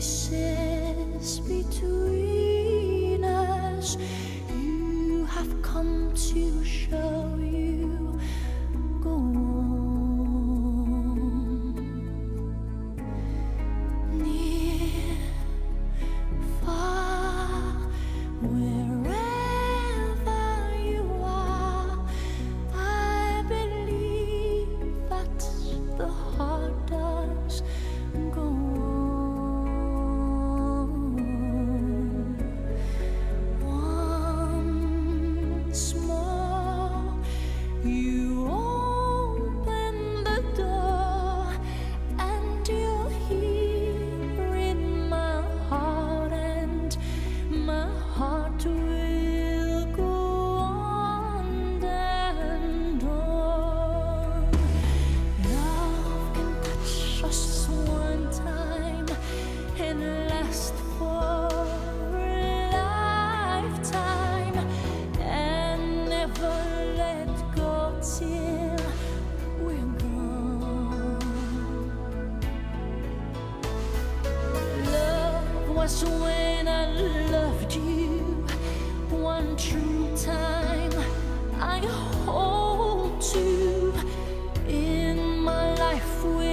spaces between us. You have come to show you go on. Near, far, wherever you are, I believe that the heart does go on. When I loved you one true time, I hold you in my life.